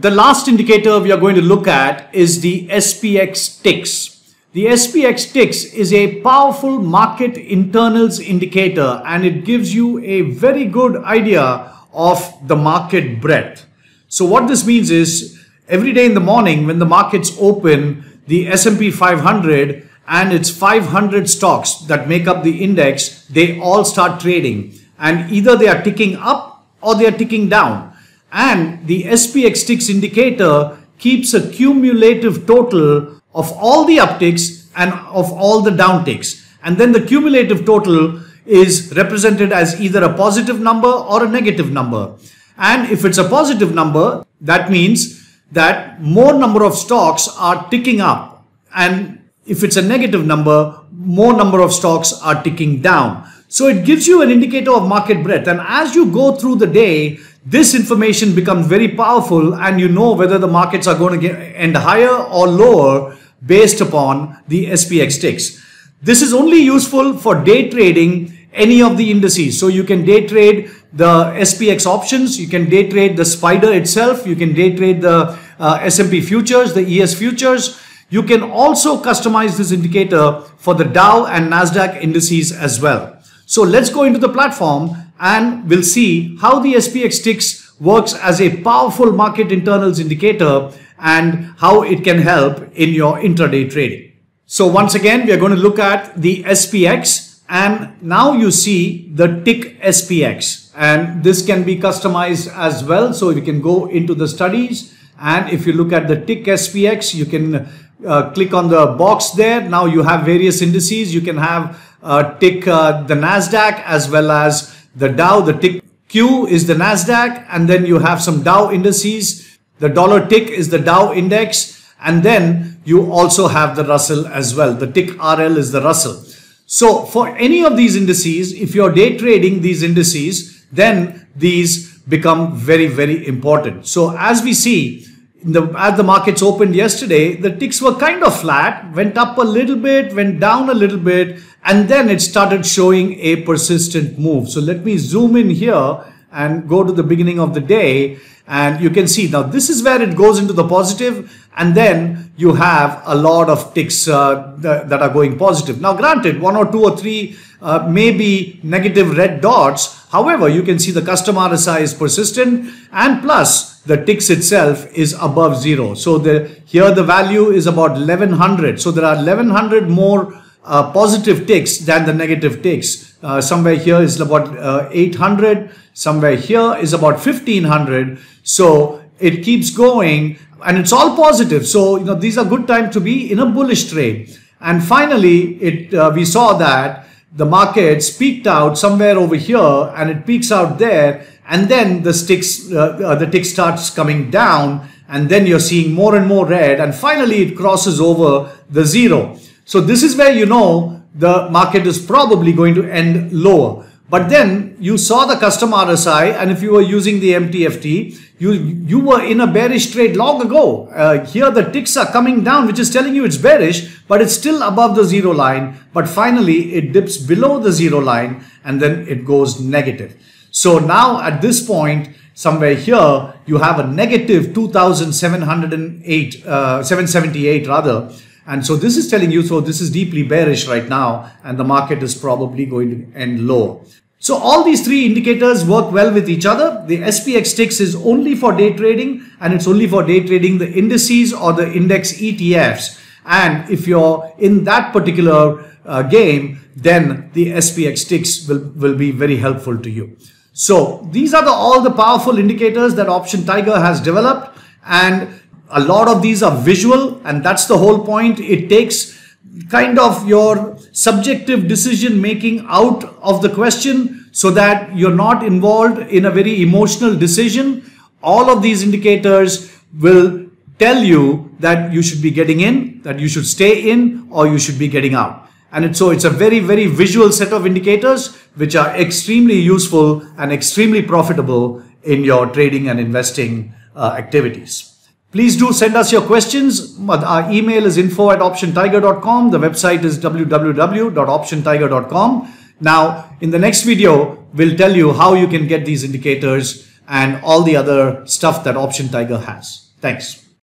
The last indicator we are going to look at is the SPX ticks. The SPX ticks is a powerful market internals indicator, and it gives you a very good idea of the market breadth. So what this means is every day in the morning when the markets open, the S&P 500 and its 500 stocks that make up the index, they all start trading, and either they are ticking up or they are ticking down. And the SPX ticks indicator keeps a cumulative total of all the upticks and of all the downticks. And then the cumulative total is represented as either a positive number or a negative number. And if it's a positive number, that means that more number of stocks are ticking up. And if it's a negative number, more number of stocks are ticking down. So it gives you an indicator of market breadth. And as you go through the day, this information becomes very powerful, and you know whether the markets are going to end higher or lower based upon the SPX ticks. This is only useful for day trading any of the indices. So you can day trade the SPX options, you can day trade the SPDR itself, you can day trade the S&P futures, the ES futures. You can also customize this indicator for the Dow and NASDAQ indices as well. So let's go into the platform and we'll see how the SPX ticks works as a powerful market internals indicator and how it can help in your intraday trading. So once again, we are going to look at the SPX, and now you see the tick SPX, and this can be customized as well. So you can go into the studies, and if you look at the tick SPX, you can click on the box there. Now you have various indices. You can have tick the NASDAQ as well as the Dow. The tick Q is the NASDAQ, and then you have some Dow indices. The dollar tick is the Dow index, and then you also have the Russell as well. The tick RL is the Russell. So for any of these indices, if you're day trading these indices, then these become very, very important. So as we see, as the markets opened yesterday, the ticks were kind of flat, went up a little bit, went down a little bit, and then it started showing a persistent move. So let me zoom in here and go to the beginning of the day, and you can see now this is where it goes into the positive, and then you have a lot of ticks that are going positive. Now granted, one or two or three may be negative red dots. However, you can see the custom RSI is persistent, and plus the ticks itself is above zero. So here the value is about 1100. So there are 1100 more positive ticks than the negative ticks. Somewhere here is about 800. Somewhere here is about 1500. So it keeps going, and it's all positive. So these are good time to be in a bullish trade. And finally, we saw that the markets peaked out somewhere over here, and it peaks out there, and then the tick starts coming down, and then you're seeing more and more red, and finally it crosses over the zero. So this is where you know the market is probably going to end lower. But then you saw the custom RSI, and if you were using the MTFT, you were in a bearish trade long ago. Here the ticks are coming down, which is telling you it's bearish, but it's still above the zero line. But finally it dips below the zero line, and then it goes negative. So now at this point, somewhere here, you have a negative 2,778 rather. And so this is telling you, so this is deeply bearish right now, and the market is probably going to end low. So all these three indicators work well with each other. The SPX ticks is only for day trading, and it's only for day trading the indices or the index ETFs. And if you're in that particular game, then the SPX ticks will be very helpful to you. So these are all the powerful indicators that Option Tiger has developed, and a lot of these are visual, and that's the whole point. It takes kind of your subjective decision making out of the question so that you're not involved in a very emotional decision. All of these indicators will tell you that you should be getting in, that you should stay in, or you should be getting out. And so it's a very, very visual set of indicators which are extremely useful and extremely profitable in your trading and investing activities. Please do send us your questions. Our email is info@optiontiger.com. The website is www.optiontiger.com. Now, in the next video, we'll tell you how you can get these indicators and all the other stuff that Option Tiger has. Thanks.